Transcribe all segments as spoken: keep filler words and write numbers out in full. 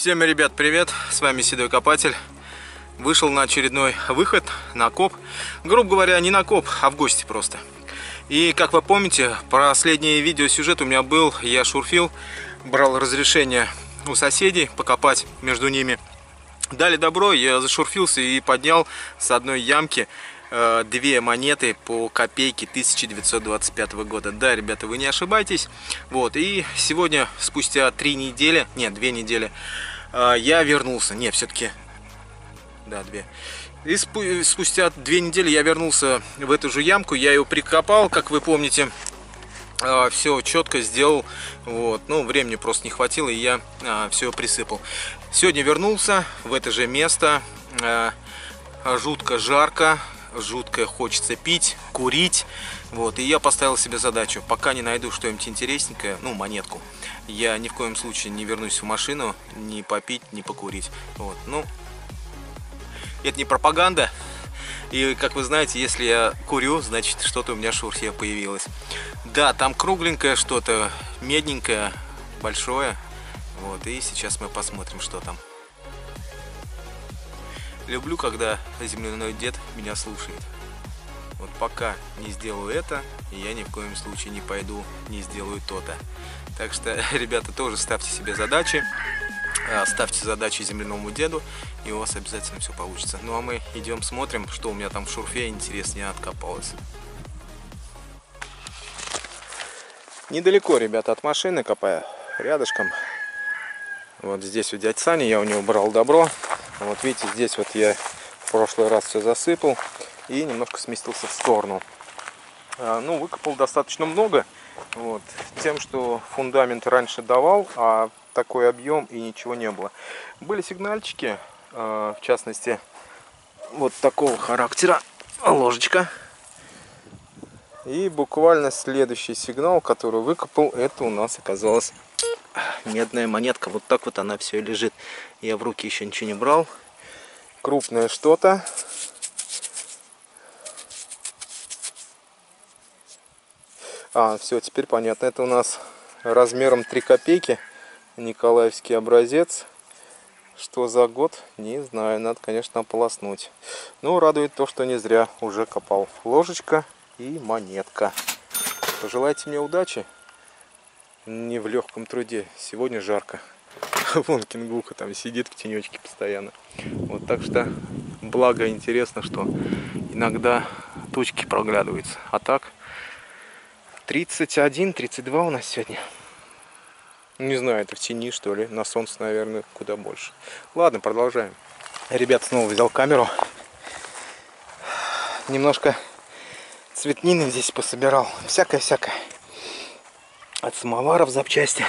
Всем, ребят, привет! С вами Седой копатель. Вышел на очередной выход на коп. Грубо говоря, не на коп, а в гости просто. И, как вы помните, последний видеосюжет у меня был. Я шурфил, брал разрешение у соседей покопать между ними. Дали добро, я зашурфился и поднял с одной ямки э, две монеты по копейке тысяча девятьсот двадцать пятого года. Да, ребята, вы не ошибаетесь. Вот, и сегодня, спустя три недели, нет, две недели, э, я вернулся. Не, все-таки, да, две. И спу спустя две недели я вернулся в эту же ямку, я ее прикопал, как вы помните. Все четко сделал, вот, но ну, времени просто не хватило, и я а, все присыпал. Сегодня вернулся в это же место, а, жутко жарко, жутко хочется пить, курить, вот, и я поставил себе задачу, пока не найду что-нибудь интересненькое, ну, монетку, я ни в коем случае не вернусь в машину, ни попить, ни покурить, вот, ну, это не пропаганда. И, как вы знаете, если я курю, значит, что-то у меня в шурфе появилось. Да, там кругленькое что-то, медненькое, большое. Вот, и сейчас мы посмотрим, что там. Люблю, когда земляной дед меня слушает. Вот пока не сделаю это, я ни в коем случае не пойду, не сделаю то-то. Так что, ребята, тоже ставьте себе задачи. Ставьте задачи земляному деду, и у вас обязательно все получится. Ну а мы идем смотрим, что у меня там в шурфе интереснее откопалось. Недалеко, ребята, от машины копая, рядышком. Вот здесь у дяди Сани, я у него брал добро. Вот видите, здесь вот я в прошлый раз все засыпал и немножко сместился в сторону. Ну, выкопал достаточно много. Вот. Тем, что фундамент раньше давал, а такой объем и ничего не было. Были сигнальчики, в частности, вот такого характера ложечка. И буквально следующий сигнал, который выкопал, это у нас оказалась медная монетка. Вот так вот она все и лежит. Я в руки еще ничего не брал. Крупное что-то. А, все, теперь понятно. Это у нас размером три копейки. Николаевский образец. Что за год? Не знаю. Надо, конечно, ополоснуть. Но радует то, что не зря уже копал. Ложечка и монетка. Пожелайте мне удачи. Не в легком труде. Сегодня жарко. Вон Кенгуха там сидит в тенечке постоянно. Вот так что, благо, интересно, что иногда тучки проглядываются. А так... тридцать один тридцать два у нас сегодня. Не знаю, это в тени, что ли. На солнце, наверное, куда больше. Ладно, продолжаем. Ребят, снова взял камеру. Немножко цветнины здесь пособирал. Всякое-всякое. От самоваров запчасти.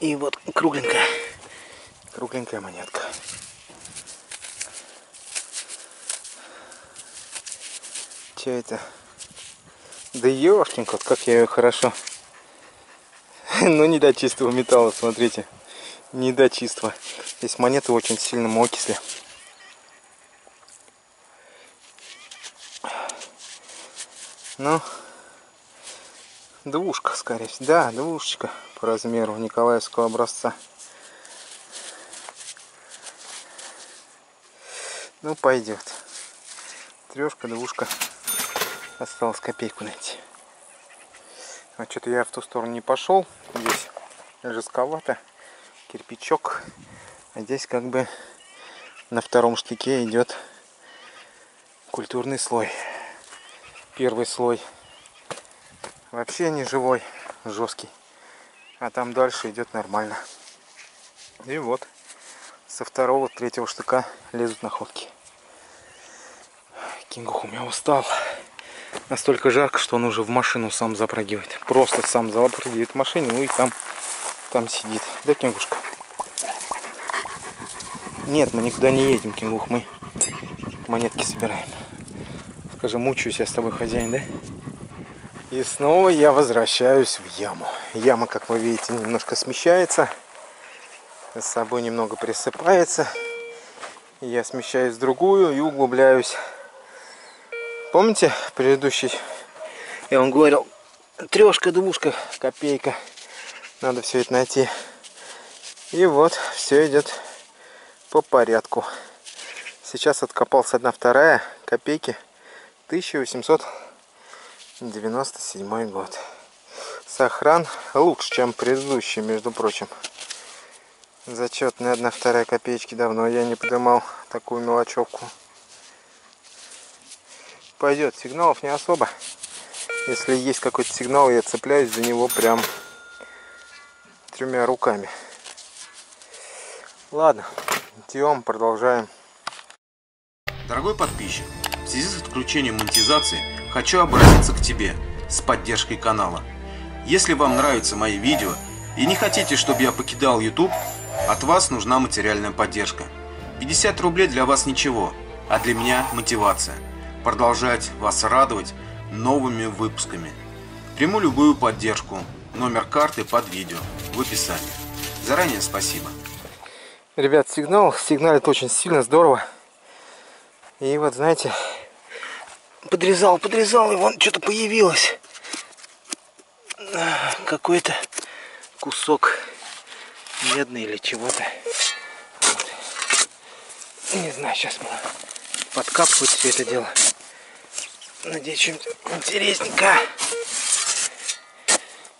И вот кругленькая. Кругленькая монетка. Че это? Да ёшкинка, вот как я ее хорошо. Ну, не до чистого металла, смотрите. Не до чистого. Здесь монеты в очень сильном окисле. Ну, двушка, скорее всего. Да, двушечка по размеру николаевского образца. Ну, пойдет. Трешка, двушка. Осталось копейку найти. А что-то я в ту сторону не пошел. Здесь жестковато. Кирпичок. А здесь как бы на втором штыке идет культурный слой. Первый слой вообще не живой, жесткий. А там дальше идет нормально. И вот со второго, третьего штыка лезут находки. Кенгух у меня устал. Настолько жарко, что он уже в машину сам запрыгивает. Просто сам запрыгивает в машину, ну и там, там сидит. Да, Кенгушка? Нет, мы никуда не едем, Кенгух. Мы монетки собираем. Скажи, мучаюсь я с тобой, хозяин, да? И снова я возвращаюсь в яму. Яма, как вы видите, немножко смещается. С собой немного присыпается. Я смещаюсь в другую и углубляюсь. Помните предыдущий? Я вам говорил, трешка, двушка, копейка. Надо все это найти. И вот все идет по порядку. Сейчас откопался одна вторая копейки, тысяча восемьсот девяносто седьмой год. Сохран лучше, чем предыдущий, между прочим. Зачетная одна вторая копеечки. Давно я не поднимал такую мелочевку. Пойдет, сигналов не особо. Если есть какой-то сигнал, я цепляюсь за него прям тремя руками. Ладно, идем, продолжаем. Дорогой подписчик, в связи с отключением монетизации хочу обратиться к тебе с поддержкой канала. Если вам нравятся мои видео и не хотите, чтобы я покидал YouTube, от вас нужна материальная поддержка. пятьдесят рублей для вас ничего, а для меня мотивация. Продолжать вас радовать новыми выпусками. Приму любую поддержку. Номер карты под видео в описании. Заранее спасибо. Ребят, сигнал. Сигналит очень сильно, здорово. И вот, знаете, подрезал, подрезал, и вон что-то появилось. Какой-то кусок медный или чего-то. Не знаю, сейчас буду подкапывать все это дело. Надеюсь, что-нибудь интересненько.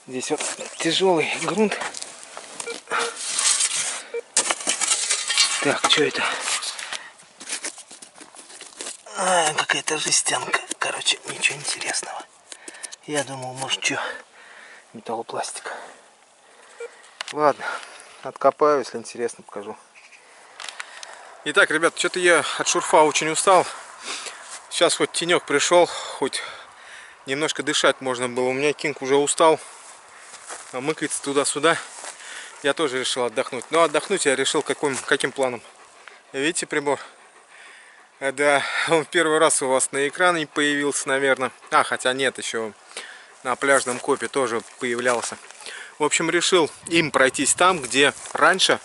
Здесь вот тяжелый грунт. Так, что это? А, какая-то жестянка. Короче, ничего интересного. Я думал, может, что? Металлопластик. Ладно, откопаю, если интересно, покажу. Итак, ребят, что-то я от шурфа очень устал. Сейчас хоть тенек пришел, хоть немножко дышать можно было. У меня кинг уже устал. А мыкается туда-сюда. Я тоже решил отдохнуть. Но отдохнуть я решил каким, каким планом. Видите прибор? Да, он первый раз у вас на экране появился, наверное. А, хотя нет, еще на пляжном копе тоже появлялся. В общем, решил им пройтись там, где раньше,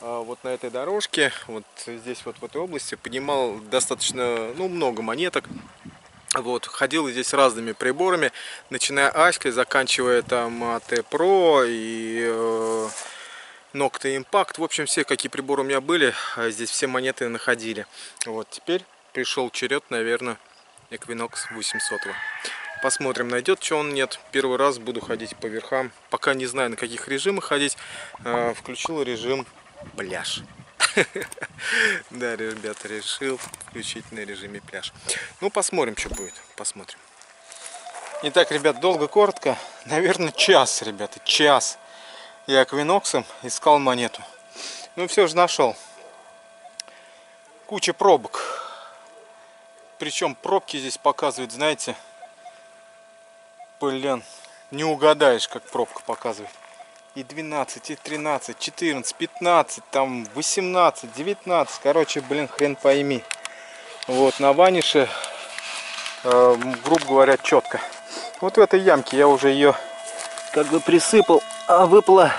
вот на этой дорожке, вот здесь вот в этой области, поднимал достаточно, ну, много монеток. Вот, ходил здесь разными приборами, начиная Аськой, заканчивая там Т-Про и Нокта Импакт. В общем, все, какие приборы у меня были, здесь все монеты находили. Вот, теперь пришел черед, наверное, Эквинокс восемьсот. Посмотрим, найдет, что он нет. Первый раз буду ходить по верхам. Пока не знаю, на каких режимах ходить. Включил режим пляж. Да, ребята, решил включить на режиме пляж. Ну, посмотрим, что будет. Посмотрим. Итак, ребят, долго, коротко. Наверное, час, ребята, час. Я эквиноксом искал монету. Ну, все же нашел. Куча пробок. Причем пробки здесь показывают, знаете... Блин, не угадаешь, как пробка показывает. И двенадцать, и тринадцать, четырнадцать, пятнадцать, там восемнадцать, девятнадцать. Короче, блин, хрен пойми. Вот, на ванише, э, грубо говоря, четко. Вот в этой ямке я уже ее как бы присыпал, а выпала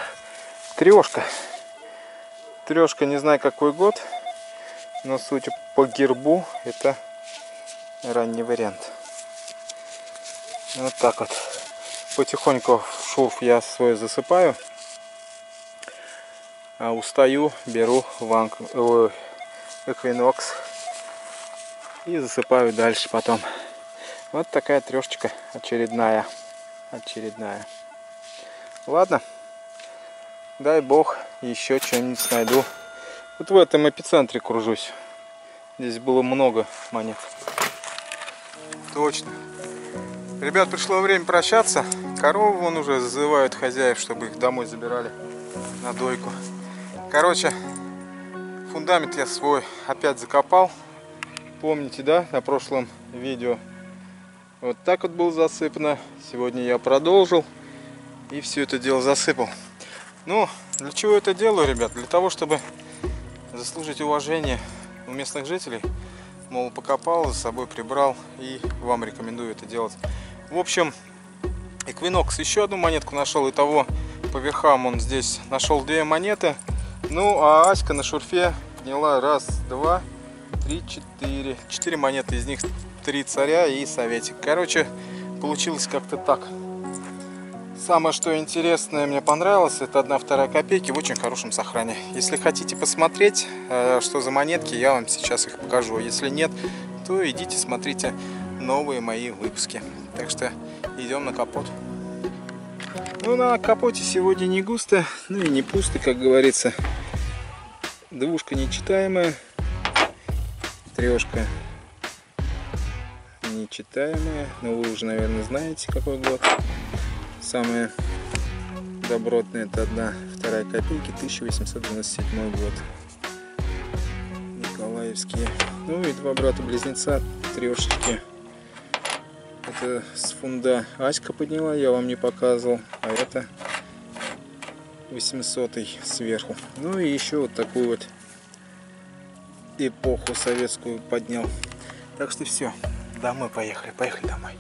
трешка. Трешка, не знаю какой год, но судя по гербу, это ранний вариант. Вот так вот. Потихоньку в шурф я свой засыпаю. А устаю, беру ванг, э, эквинокс и засыпаю дальше потом. Вот такая трешечка очередная. Очередная. Ладно. Дай бог еще что-нибудь найду. Вот в этом эпицентре кружусь. Здесь было много монет. Точно. Ребят, пришло время прощаться. Коровы вон уже зазывают хозяев, чтобы их домой забирали на дойку. Короче, фундамент я свой опять закопал. Помните, да, на прошлом видео вот так вот было засыпано. Сегодня я продолжил и все это дело засыпал. Ну, для чего это делаю, ребят? Для того, чтобы заслужить уважение у местных жителей. Мол, покопал, за собой прибрал, и вам рекомендую это делать. В общем, Equinox еще одну монетку нашел. Итого по верхам он здесь нашел две монеты. Ну, а Аська на шурфе подняла раз, два, три, четыре. Четыре монеты, из них три царя и советик. Короче, получилось как-то так. Самое что интересное мне понравилось, это одна-вторая копейки в очень хорошем сохране. Если хотите посмотреть, что за монетки, я вам сейчас их покажу. Если нет, то идите смотрите новые мои выпуски. Так что идем на капот. Ну, на капоте сегодня не густо, ну и не пусто, как говорится. Двушка нечитаемая, трешка нечитаемая, но вы уже, наверное, знаете, какой год. Самые добротные — это одна вторая копейки, тысяча восемьсот девяносто седьмой год, николаевские. Ну и два брата-близнеца трешечки, это с фунда Аська подняла, я вам не показывал, а это восьмисотый сверху. Ну и еще вот такую вот эпоху советскую поднял. Так что все, домой поехали, поехали домой.